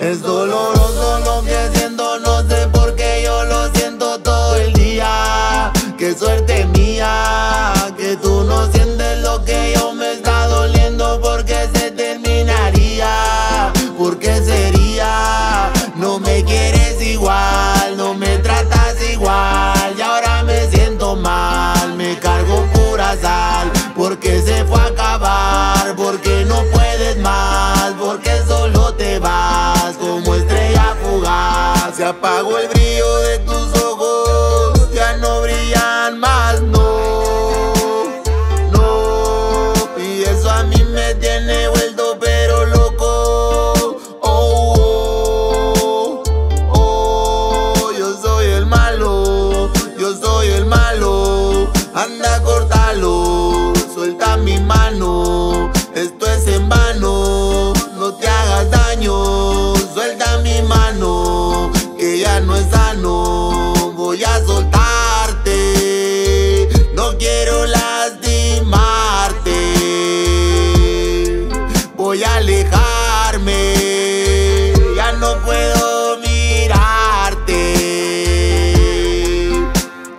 Es doloroso lo que siento, no sé por qué yo lo siento todo el día. Qué suerte mía, que tú no sientes lo que yo me está doliendo, porque se terminaría. ¿Por qué sería? No me quieres igual, no me tratas igual, y ahora me siento mal, me cargo pura sal. Porque se fue a acabar, porque no puedes más, porque solo te vas como estrella fugaz. Se apagó el brillo de tus ojos, ya no brillan más, no, no. Y eso a mí me tiene vuelto pero loco, oh, oh, oh. Yo soy el malo, yo soy el malo, anda córtalo. Suelta mi mano, esto es en vano, no te hagas daño. Suelta mi mano, que ya no es sano. Voy a soltarte, no quiero lastimarte. Voy a alejarme, ya no puedo mirarte.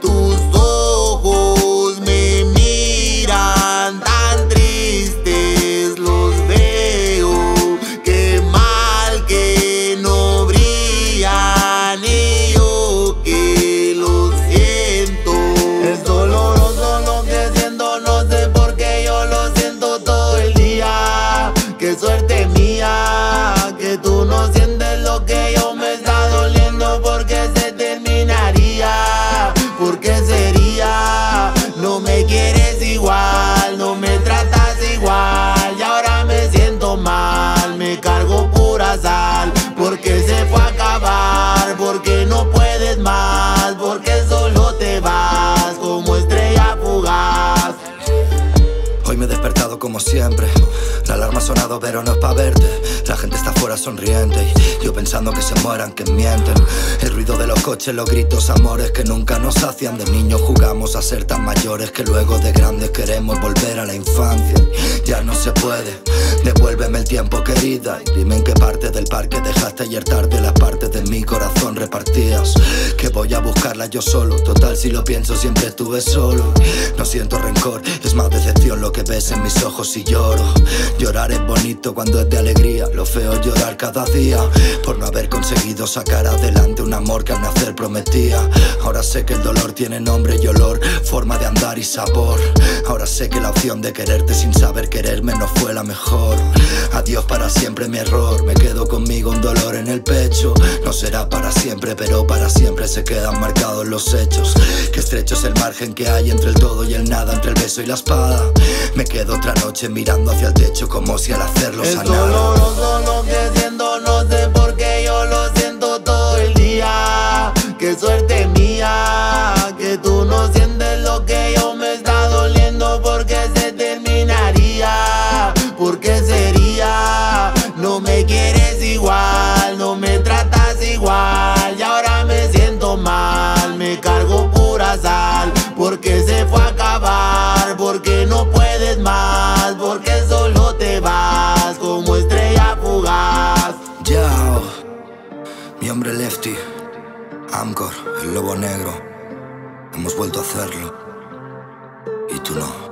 Tus ojos me miran tan tristes, los veo, qué mal que no brillan, y yo que lo siento. Es doloroso lo que siento, no sé por qué yo lo siento todo el día. Qué suerte mía, que tú no sientes lo que yo me está doliendo, porque se terminaría. ¿Por qué sería? No me quieres igual, no me tratas igual, y ahora me siento mal, me cargo pura sal. Porque se fue a acabar, porque no puedes más, porque solo te vas como estrella fugaz. Hoy me he despertado como siempre, la alarma ha sonado pero no es pa' verte. La gente está afuera sonriente y yo pensando que se mueran, que mienten. El ruido de los coches, los gritos, amores que nunca nos hacían. De niños jugamos a ser tan mayores que luego de grandes queremos volver a la infancia. Ya no se puede, devuélveme el tiempo querida y dime en qué parte del parque dejaste ayer tarde las partes de mi corazón repartidas. Que voy a buscarlas yo solo, total si lo pienso siempre estuve solo. No siento rencor, es más decepción lo que ves en mis ojos y lloro. Llorar es bonito cuando es de alegría, lo feo es llorar cada día por no haber conseguido sacar adelante un amor que al nacer prometía. Ahora sé que el dolor tiene nombre y olor, forma de andar y sabor. Ahora sé que la opción de quererte sin saber quererme no fue la mejor. Adiós para siempre mi error, me quedo conmigo un dolor en el pecho. No será para siempre, pero para siempre se quedan marcados los hechos. Que estrecho es el margen que hay entre el todo y el nada, entre el beso y la espada. Me quedo otra noche mirando hacia el techo como si al hacerlo sanara. Es doloroso lo que siento, no sé por qué yo lo siento todo el día. Qué suerte mía, que tú no sientes lo que yo me está doliendo, porque se terminaría. ¿Por qué sería? No me quieres igual, no me tratas igual, y ahora me siento mal, me cargo pura sal. Porque se fue a acabar, porque no puedes más, porque solo te vas como estrella fugaz. Yao, mi hombre Lefty, Ambkor, el Lobo Negro, hemos vuelto a hacerlo y tú no.